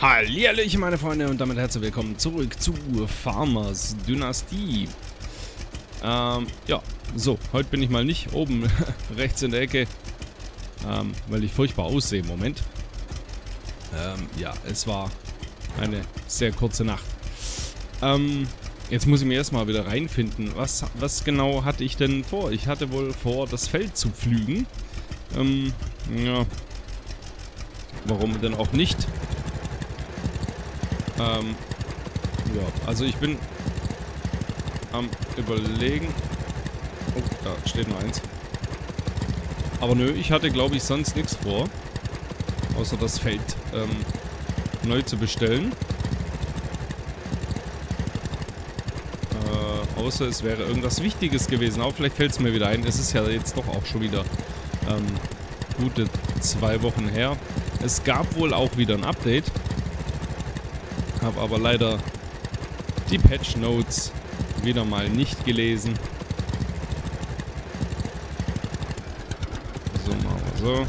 Hallihallöchen meine Freunde und damit herzlich willkommen zurück zu Farmer's Dynasty. Ja, so, heute bin ich mal nicht oben rechts in der Ecke, weil ich furchtbar aussehe im Moment. Ja, es war eine sehr kurze Nacht. Jetzt muss ich mir erstmal wieder reinfinden. Was genau hatte ich denn vor? Ich hatte wohl vor, das Feld zu pflügen. Ja. Warum denn auch nicht? Ja, also ich bin am Überlegen. Oh, da steht noch eins. Aber nö, ich hatte glaube ich sonst nichts vor. Außer das Feld neu zu bestellen. Außer es wäre irgendwas Wichtiges gewesen. Aber vielleicht fällt es mir wieder ein. Es ist ja jetzt doch auch schon wieder gute 2 Wochen her. Es gab wohl auch wieder ein Update. Habe aber leider die Patch Notes wieder mal nicht gelesen. So, machen wir so.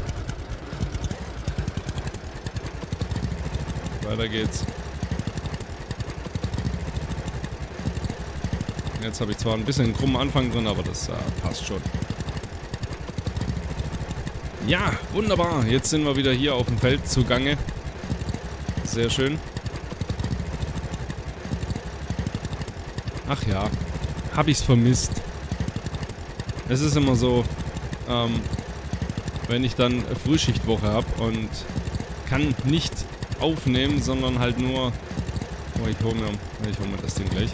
Weiter geht's. Jetzt habe ich zwar ein bisschen einen krummen Anfang drin, aber das passt schon. Ja, wunderbar. Jetzt sind wir wieder hier auf dem Feld zugange. Sehr schön. Ach ja, habe ich's vermisst. Es ist immer so, wenn ich dann Frühschichtwoche habe und kann nicht aufnehmen, sondern halt nur... Oh, ich hol mir das Ding gleich.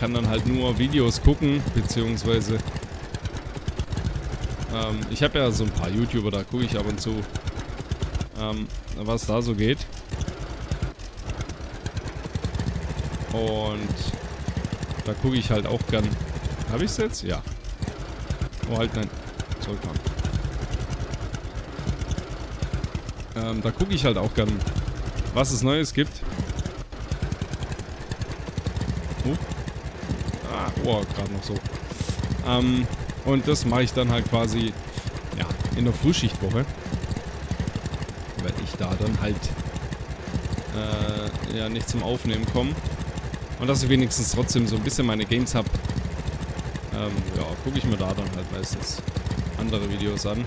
Kann dann halt nur Videos gucken, beziehungsweise... ich habe ja so ein paar YouTuber, da gucke ich ab und zu, was da so geht. Und da gucke ich halt auch gern. Habe ich es jetzt? Ja. Oh, halt, nein. Zurückfahren. Da gucke ich halt auch gern, was es Neues gibt. Oh. Ah, oh, gerade noch so. Und das mache ich dann halt quasi, ja, in der Frühschichtwoche. Weil ich da dann halt, ja, nicht zum Aufnehmen komme. Und dass ich wenigstens trotzdem so ein bisschen meine Games habe. Ja, gucke ich mir da dann halt meistens andere Videos an.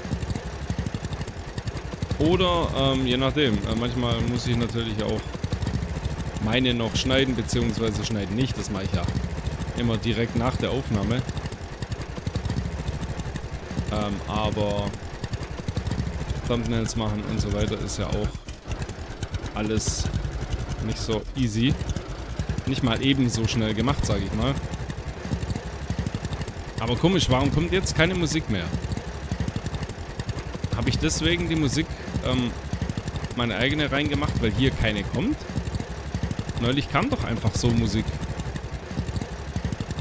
Oder, je nachdem. Manchmal muss ich natürlich auch meine noch schneiden, beziehungsweise schneiden nicht. Das mache ich ja immer direkt nach der Aufnahme. Aber Thumbnails machen und so weiter ist ja auch alles nicht so easy. Nicht mal eben so schnell gemacht, sage ich mal. Aber komisch, warum kommt jetzt keine Musik mehr? Habe ich deswegen die Musik, meine eigene reingemacht, weil hier keine kommt? Neulich kam doch einfach so Musik.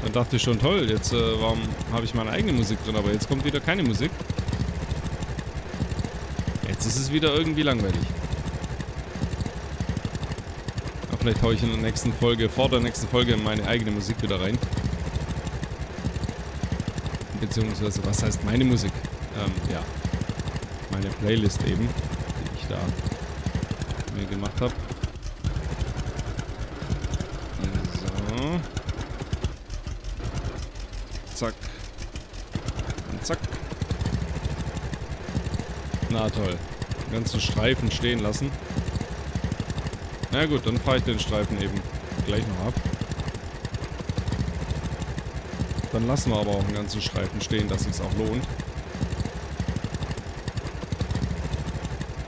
Dann dachte ich schon, toll, jetzt warum habe ich meine eigene Musik drin, aber jetzt kommt wieder keine Musik. Jetzt ist es wieder irgendwie langweilig. Vielleicht haue ich in der nächsten Folge, vor der nächsten Folge, meine eigene Musik wieder rein. Beziehungsweise, was heißt meine Musik? Ja, meine Playlist eben, die ich da mir gemacht habe. So. Zack. Und zack. Na toll. Den ganzen Streifen stehen lassen. Na gut, dann fahre ich den Streifen eben gleich noch ab. Dann lassen wir aber auch einen ganzen Streifen stehen, dass es auch lohnt.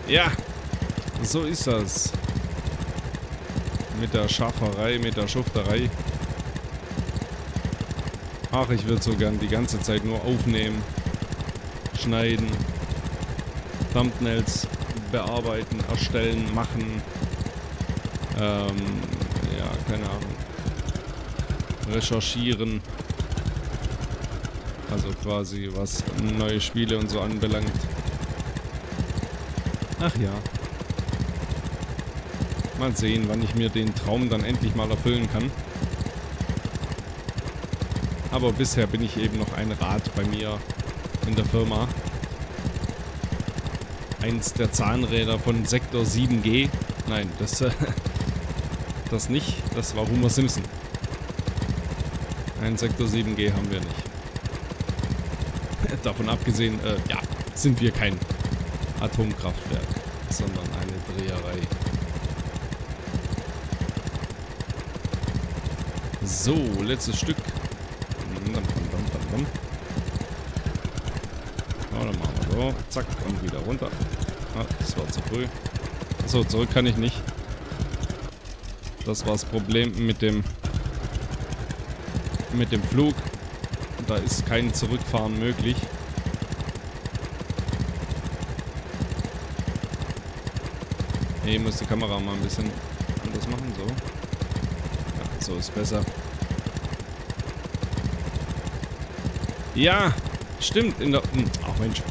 Ja, so ist das. Mit der Schafferei, mit der Schufterei. Ach, ich würde so gern die ganze Zeit nur aufnehmen, schneiden, Thumbnails bearbeiten, erstellen, machen. Ja, keine Ahnung. Recherchieren. Also quasi, was neue Spiele und so anbelangt. Ach ja. Mal sehen, wann ich mir den Traum dann endlich mal erfüllen kann. Aber bisher bin ich eben noch ein Rad bei mir in der Firma. eins der Zahnräder von Sektor 7G. Nein, das nicht. Das war Homer Simpson. Ein Sektor 7G haben wir nicht. Davon abgesehen, ja, sind wir kein Atomkraftwerk, sondern eine Dreherei. So, letztes Stück. Na, dann machen wir so. Zack, und wieder runter. Ah, das war zu früh. Achso, zurück kann ich nicht. Das war das Problem mit dem Flug. Da ist kein Zurückfahren möglich. Ich muss die Kamera mal ein bisschen anders machen, so. Ja, so ist besser. Ja, stimmt. Ach Mensch.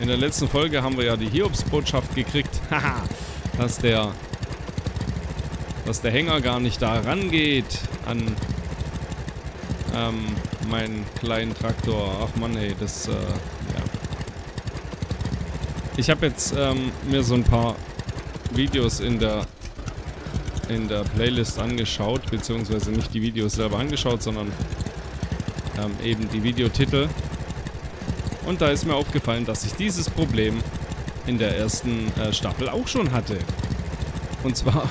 In der letzten Folge haben wir ja die Hiobsbotschaft gekriegt. Haha. Dass der Hänger gar nicht da rangeht an meinen kleinen Traktor. Ach Mann, ey, das, ja. Ich habe jetzt mir so ein paar Videos in der Playlist angeschaut, beziehungsweise nicht die Videos selber angeschaut, sondern eben die Videotitel. Und da ist mir aufgefallen, dass ich dieses Problem in der ersten Staffel auch schon hatte. Und zwar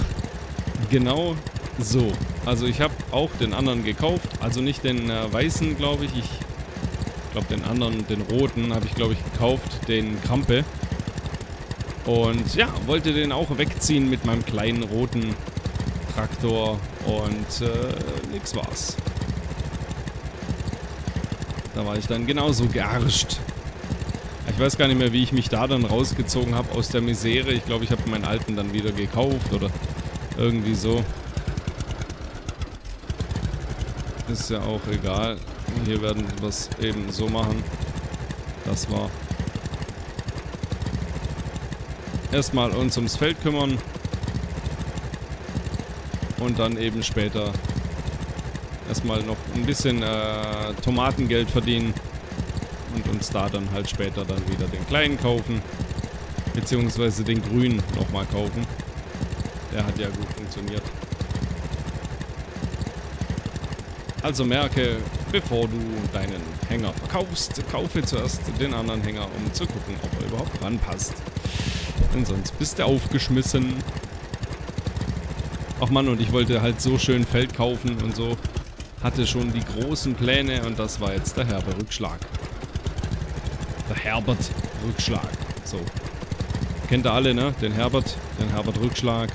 genau so. Also ich habe auch den anderen gekauft, also nicht den weißen, glaube ich. Ich glaube den anderen, den roten, habe ich glaube ich gekauft, den Krampe. Und ja, wollte den auch wegziehen mit meinem kleinen roten Traktor und nix war's. Da war ich dann genauso gearscht. Ich weiß gar nicht mehr, wie ich mich da dann rausgezogen habe aus der Misere. Ich glaube, ich habe meinen alten dann wieder gekauft oder irgendwie so. Ist ja auch egal. Hier werden wir es eben so machen. Das war... Erstmal uns ums Feld kümmern. Und dann eben später... erstmal noch ein bisschen Tomatengeld verdienen und uns da dann halt später dann wieder den kleinen kaufen, beziehungsweise den grünen nochmal kaufen. Der hat ja gut funktioniert. Also merke, bevor du deinen Hänger verkaufst, kaufe zuerst den anderen Hänger, um zu gucken, ob er überhaupt ranpasst. Denn sonst bist du aufgeschmissen. Ach Mann, und ich wollte halt so schön Feld kaufen und so. Hatte schon die großen Pläne und das war jetzt der herbe Rückschlag. Der Herbert-Rückschlag. So. Kennt ihr alle, ne? Den Herbert. Den Herbert-Rückschlag.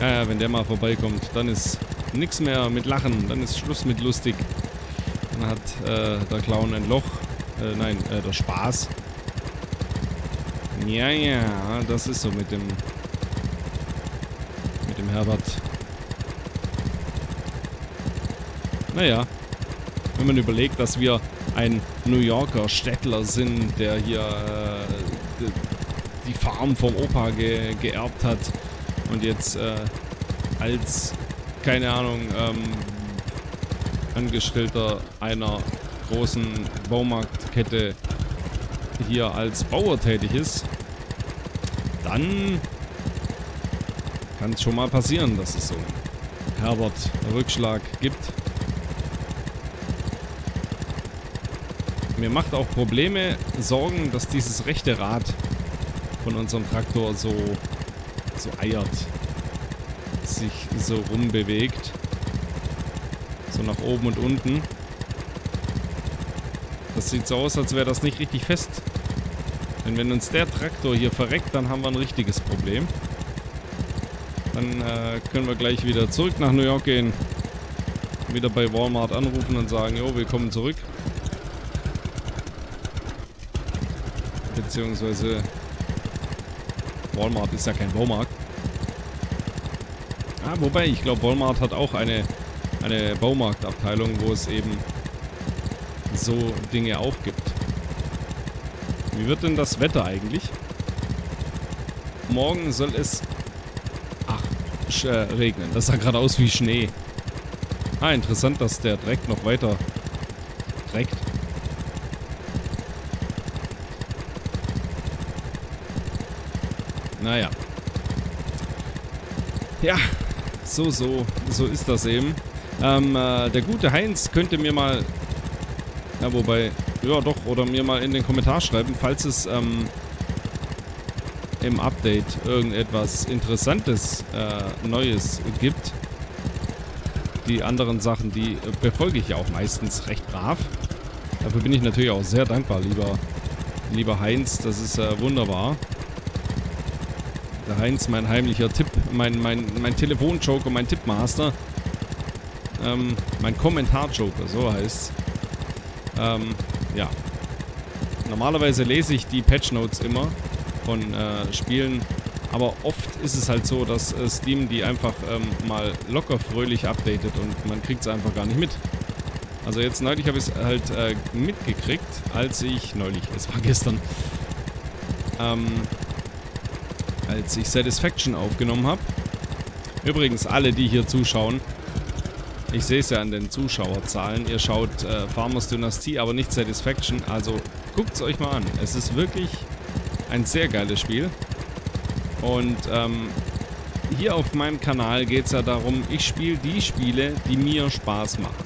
Ja, wenn der mal vorbeikommt, dann ist nichts mehr mit Lachen. Dann ist Schluss mit lustig. Dann hat der Clown ein Loch. Nein, der Spaß. Ja, ja, das ist so mit dem Herbert. Naja, wenn man überlegt, dass wir ein New Yorker Städtler sind, der hier die Farm vom Opa geerbt hat und jetzt als, keine Ahnung, Angestellter einer großen Baumarktkette hier als Bauer tätig ist, dann kann es schon mal passieren, dass es so einen Herbert-Rückschlag gibt. Mir macht auch Probleme, Sorgen, dass dieses rechte Rad von unserem Traktor so eiert, sich so rumbewegt, so nach oben und unten. Das sieht so aus, als wäre das nicht richtig fest. Denn wenn uns der Traktor hier verreckt, dann haben wir ein richtiges Problem. Dann können wir gleich wieder zurück nach New York gehen, wieder bei Walmart anrufen und sagen, jo, wir kommen zurück. Beziehungsweise Walmart ist ja kein Baumarkt. Ah, wobei, ich glaube, Walmart hat auch eine Baumarktabteilung, wo es eben so Dinge auch gibt. Wie wird denn das Wetter eigentlich? Morgen soll es... Ach, regnen. Das sah gerade aus wie Schnee. Ah, interessant, dass der Dreck noch weiter trägt. Naja. Ja, so ist das eben. Der gute Heinz könnte mir mal... Ja, wobei... Ja, doch. Oder mir mal in den Kommentar schreiben, falls es im Update irgendetwas Interessantes, Neues gibt. Die anderen Sachen, die befolge ich ja auch meistens recht brav. Dafür bin ich natürlich auch sehr dankbar, lieber Heinz. Das ist wunderbar. Der Heinz, mein heimlicher Tipp, mein Telefonjoker, mein Tippmaster. Mein Kommentarjoker, so heißt es. Ja. Normalerweise lese ich die Patchnotes immer von Spielen. Aber oft ist es halt so, dass Steam die einfach mal locker fröhlich updatet und man kriegt es einfach gar nicht mit. Also jetzt neulich habe ich es halt mitgekriegt, als ich... Neulich, es war gestern. Als ich Satisfaction aufgenommen habe. Übrigens, alle, die hier zuschauen, ich sehe es ja an den Zuschauerzahlen, ihr schaut Farmer's Dynasty, aber nicht Satisfaction. Also guckt es euch mal an. Es ist wirklich ein sehr geiles Spiel. Und hier auf meinem Kanal geht es ja darum, ich spiele die Spiele, die mir Spaß machen.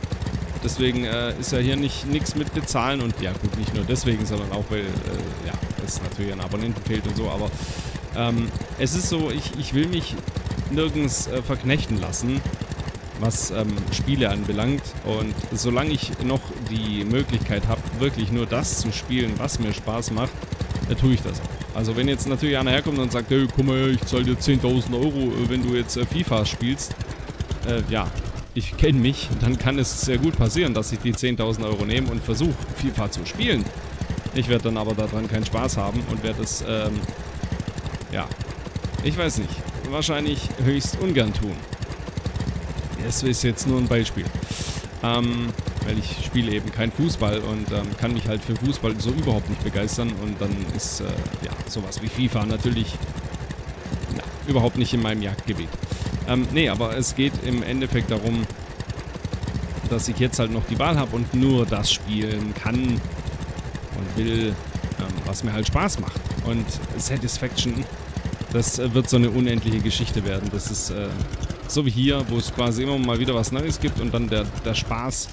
Deswegen ist ja hier nichts mit bezahlen und ja gut, nicht nur deswegen, sondern auch weil ja, es natürlich an Abonnenten fehlt und so, aber es ist so, ich will mich nirgends verknechten lassen, was Spiele anbelangt, und solange ich noch die Möglichkeit habe, wirklich nur das zu spielen, was mir Spaß macht, tue ich das auch. Also wenn jetzt natürlich einer herkommt und sagt, hey, guck mal, ich zahle dir 10.000 €, wenn du jetzt FIFA spielst, ja, ich kenne mich, dann kann es sehr gut passieren, dass ich die 10.000 € nehme und versuche, FIFA zu spielen. Ich werde dann aber daran keinen Spaß haben und werde es, ja, ich weiß nicht, wahrscheinlich höchst ungern tun. Das ist jetzt nur ein Beispiel. Weil ich spiele eben kein Fußball und kann mich halt für Fußball so überhaupt nicht begeistern, und dann ist ja sowas wie FIFA natürlich überhaupt nicht in meinem Jagdgebiet. Nee, aber es geht im Endeffekt darum, dass ich jetzt halt noch die Wahl habe und nur das spielen kann und will, was mir halt Spaß macht. Und Satisfaction, das wird so eine unendliche Geschichte werden. Das ist so wie hier, wo es quasi immer mal wieder was Neues gibt und dann der Spaß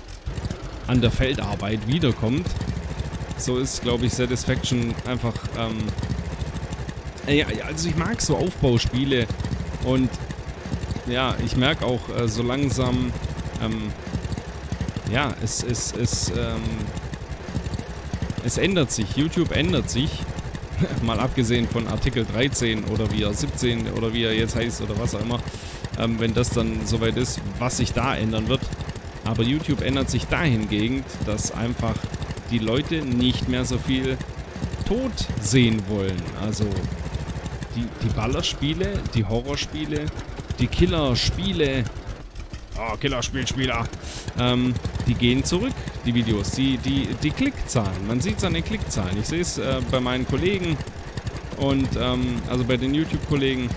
an der Feldarbeit wiederkommt. So ist, glaube ich, Satisfaction einfach... ja, also ich mag so Aufbauspiele und ja, ich merke auch so langsam, ja, es ändert sich. YouTube ändert sich, mal abgesehen von Artikel 13 oder wie er 17 oder wie er jetzt heißt oder was auch immer, wenn das dann soweit ist, was sich da ändern wird. Aber YouTube ändert sich dahingegen, dass einfach die Leute nicht mehr so viel Tod sehen wollen. Also die Ballerspiele, die Horrorspiele, die Killerspiele, oh, Killerspielspieler, die gehen zurück, die Videos, die Klickzahlen. Man sieht es an den Klickzahlen. Ich sehe es bei meinen Kollegen und also bei den YouTube-Kollegen,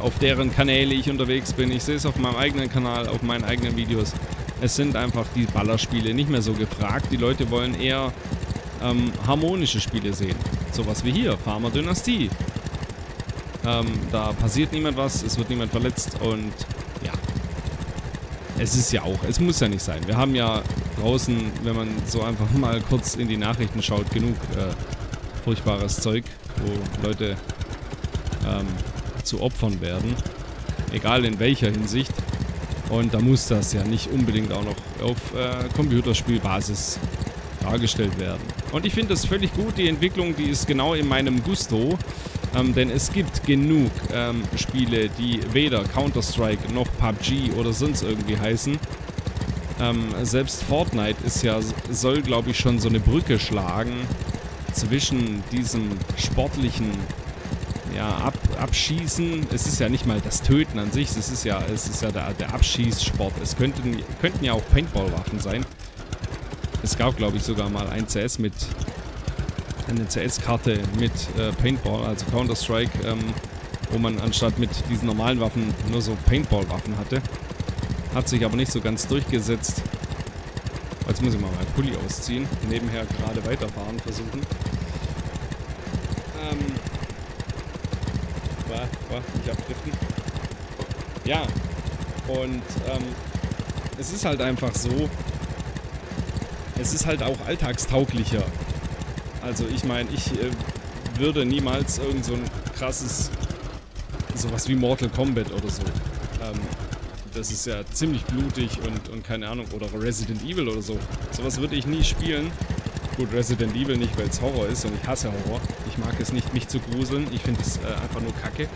auf deren Kanäle ich unterwegs bin. Ich sehe es auf meinem eigenen Kanal, auf meinen eigenen Videos. Es sind einfach die Ballerspiele nicht mehr so gefragt. Die Leute wollen eher harmonische Spiele sehen. Sowas wie hier, Farmer Dynastie. Da passiert niemand was, es wird niemand verletzt und ja. Es ist ja auch, es muss ja nicht sein. Wir haben ja draußen, wenn man so einfach mal kurz in die Nachrichten schaut, genug furchtbares Zeug, wo Leute zu Opfern werden. Egal in welcher Hinsicht. Und da muss das ja nicht unbedingt auch noch auf Computerspielbasis dargestellt werden. Und ich finde das völlig gut. Die Entwicklung, die ist genau in meinem Gusto. Denn es gibt genug Spiele, die weder Counter-Strike noch PUBG oder sonst irgendwie heißen. Selbst Fortnite ist ja, soll glaube ich schon so eine Brücke schlagen zwischen diesem sportlichen ja, Abschießen. Es ist ja nicht mal das Töten an sich, es ist ja der Abschießsport. Es könnten ja auch Paintballwaffen sein. Es gab glaube ich sogar mal ein CS mit... eine CS-Karte mit Paintball, also Counter-Strike, wo man anstatt mit diesen normalen Waffen nur so Paintball-Waffen hatte. Hat sich aber nicht so ganz durchgesetzt. Jetzt muss ich mal meinen Pulli ausziehen, nebenher gerade weiterfahren versuchen. nicht abdriften. Ja, und es ist halt einfach so, es ist halt auch alltagstauglicher. Also ich meine, ich würde niemals irgend so ein krasses, sowas wie Mortal Kombat oder so. Das ist ja ziemlich blutig und keine Ahnung, oder Resident Evil oder so. Sowas würde ich nie spielen. Gut, Resident Evil nicht, weil es Horror ist und ich hasse Horror. Ich mag es nicht, mich zu gruseln. Ich finde es einfach nur kacke.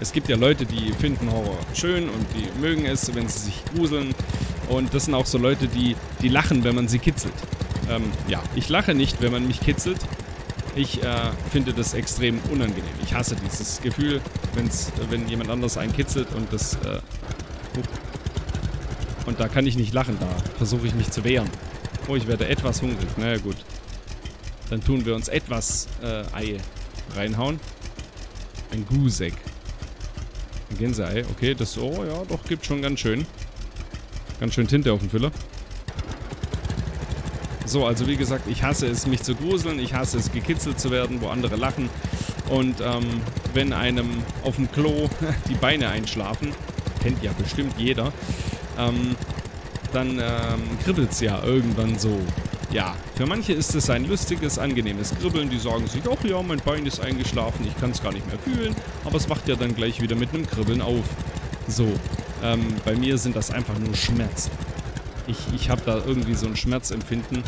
Es gibt ja Leute, die finden Horror schön und die mögen es, wenn sie sich gruseln. Und das sind auch so Leute, die lachen, wenn man sie kitzelt. Ja, ich lache nicht, wenn man mich kitzelt. Ich finde das extrem unangenehm. Ich hasse dieses Gefühl, wenn jemand anders einen kitzelt und das... und da kann ich nicht lachen, da versuche ich mich zu wehren. Oh, ich werde etwas hungrig. Na ja, gut. Dann tun wir uns etwas Ei reinhauen. Ein Goose-Egg. Ein Gänseei. Okay, das... Oh ja, doch, gibt schon ganz schön. Ganz schön Tinte auf dem Füller. So, also wie gesagt, ich hasse es, mich zu gruseln. Ich hasse es, gekitzelt zu werden, wo andere lachen. Und wenn einem auf dem Klo die Beine einschlafen, kennt ja bestimmt jeder, dann kribbelt es ja irgendwann so. Ja, für manche ist es ein lustiges, angenehmes Kribbeln. Die sagen sich, ach ja, mein Bein ist eingeschlafen, ich kann es gar nicht mehr fühlen. Aber es wacht ja dann gleich wieder mit einem Kribbeln auf. So, bei mir sind das einfach nur Schmerzen. Ich habe da irgendwie so ein Schmerzempfinden,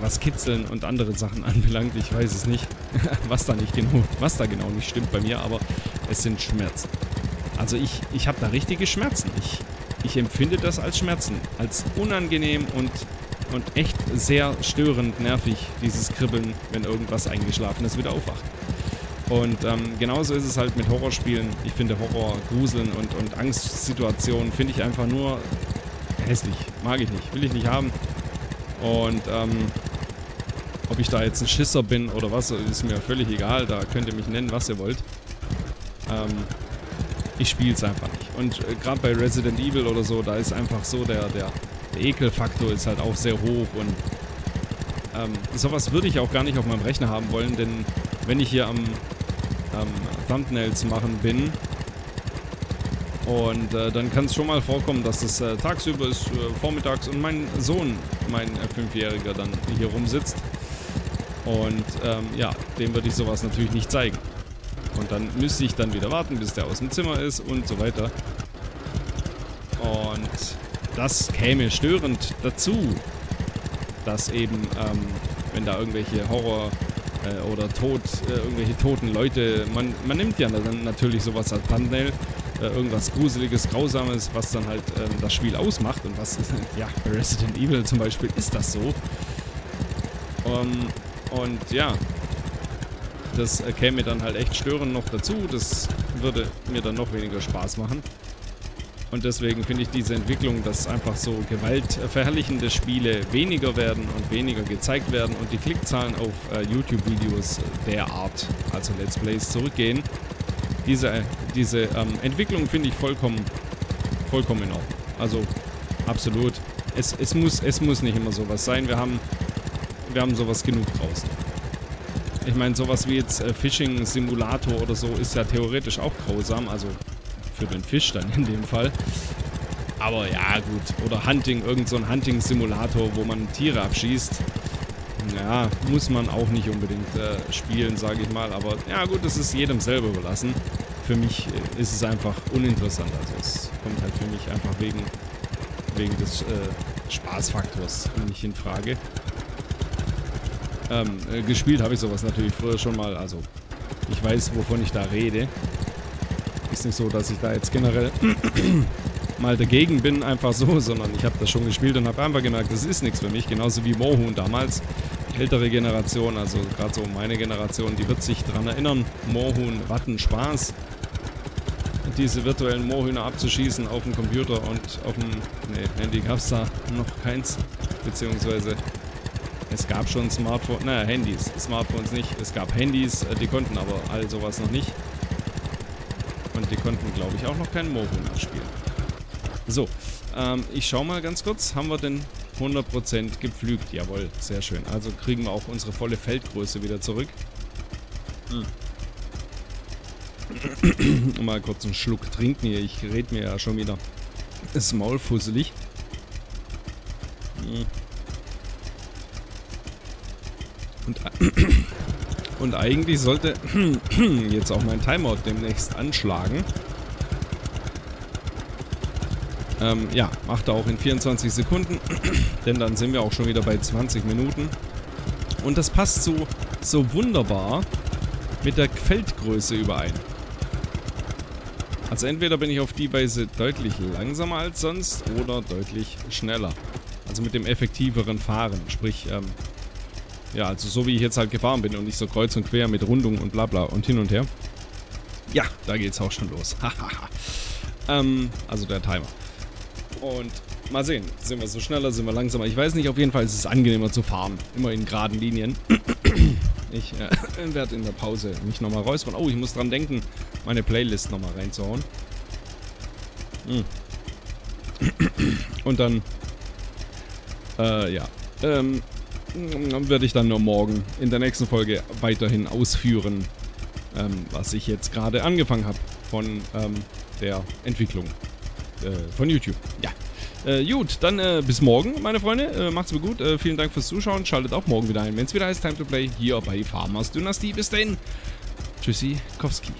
was Kitzeln und andere Sachen anbelangt. Ich weiß es nicht, was da genau nicht stimmt bei mir, aber es sind Schmerzen. Also ich habe da richtige Schmerzen. Ich empfinde das als Schmerzen, als unangenehm und echt sehr störend nervig, dieses Kribbeln, wenn irgendwas Eingeschlafenes wieder aufwacht. Und genauso ist es halt mit Horrorspielen. Ich finde Horror, Gruseln und Angstsituationen finde ich einfach nur... hässlich. Mag ich nicht. Will ich nicht haben. Und, ob ich da jetzt ein Schisser bin oder was, ist mir völlig egal. Da könnt ihr mich nennen, was ihr wollt. Ich spiele es einfach nicht. Und gerade bei Resident Evil oder so, da ist einfach so, der Ekelfaktor ist halt auch sehr hoch. Und sowas würde ich auch gar nicht auf meinem Rechner haben wollen, denn wenn ich hier am Thumbnails machen bin... Und dann kann es schon mal vorkommen, dass es tagsüber ist, vormittags, und mein Sohn, mein 5-Jähriger, dann hier rumsitzt. Und ja, dem würde ich sowas natürlich nicht zeigen. Und dann müsste ich dann wieder warten, bis der aus dem Zimmer ist und so weiter. Und das käme störend dazu, dass eben, wenn da irgendwelche Horror... oder irgendwelche toten Leute, man nimmt ja dann natürlich sowas als Thumbnail, irgendwas Gruseliges, Grausames, was dann halt das Spiel ausmacht und was, ja, Resident Evil zum Beispiel ist das so. Und ja, das käme dann halt echt störend noch dazu, das würde mir dann noch weniger Spaß machen. Und deswegen finde ich diese Entwicklung, dass einfach so gewaltverherrlichende Spiele weniger werden und weniger gezeigt werden und die Klickzahlen auf YouTube-Videos der Art, also Let's Plays, zurückgehen. Diese Entwicklung finde ich vollkommen in Ordnung. Also absolut. Es muss nicht immer sowas sein. Wir haben sowas genug draußen. Ich meine, sowas wie jetzt Fishing-Simulator oder so ist ja theoretisch auch grausam, also... für den Fisch dann in dem Fall. Aber ja, gut. Oder Hunting, irgend so ein Hunting-Simulator, wo man Tiere abschießt. Ja, muss man auch nicht unbedingt spielen, sage ich mal. Aber ja, gut, das ist jedem selber überlassen. Für mich ist es einfach uninteressant. Also es kommt halt für mich einfach wegen des Spaßfaktors nicht in Frage. Gespielt habe ich sowas natürlich früher schon mal. Also ich weiß, wovon ich da rede. Ist nicht so, dass ich da jetzt generell mal dagegen bin, einfach so, sondern ich habe das schon gespielt und habe einfach gemerkt, das ist nichts für mich, genauso wie Moorhuhn damals. Die ältere Generation, also gerade so meine Generation, die wird sich daran erinnern, Moorhuhn, Wattenspaß, diese virtuellen Moorhühner abzuschießen auf dem Computer und auf dem Handy gab es da noch keins, beziehungsweise es gab schon Smartphones, naja, Handys, Smartphones nicht, es gab Handys, die konnten aber all sowas noch nicht. Die konnten, glaube ich, auch noch keinen Moorhuhn abspielen. So, ich schau mal ganz kurz. Haben wir denn 100% gepflügt. Jawohl, sehr schön. Also kriegen wir auch unsere volle Feldgröße wieder zurück. Mal kurz einen Schluck trinken hier. Ich rede mir ja schon wieder das Maul fusselig. Und eigentlich sollte jetzt auch mein Timeout demnächst anschlagen. Ja, macht er auch in 24 Sekunden, denn dann sind wir auch schon wieder bei 20 Minuten. Und das passt so wunderbar mit der Feldgröße überein. Also entweder bin ich auf die Weise deutlich langsamer als sonst oder deutlich schneller. Also mit dem effektiveren Fahren, sprich, ja, also so wie ich jetzt halt gefahren bin und nicht so kreuz und quer mit Rundung und bla bla und hin und her. Ja, da geht's auch schon los. Also der Timer. Und mal sehen, sind wir so schneller, sind wir langsamer. Ich weiß nicht, auf jeden Fall ist es angenehmer zu fahren. Immer in geraden Linien. Ich werde in der Pause mich nochmal räuspern. Oh, ich muss dran denken, meine Playlist nochmal reinzuhauen. Und dann, ja, werde ich dann nur morgen in der nächsten Folge weiterhin ausführen, was ich jetzt gerade angefangen habe von der Entwicklung. Von YouTube. Ja. Gut, dann bis morgen, meine Freunde. Macht's mir gut. Vielen Dank fürs Zuschauen. Schaltet auch morgen wieder ein, wenn es wieder heißt Time to Play hier bei Farmer's Dynasty. Bis dahin. Tschüssi, Kowski.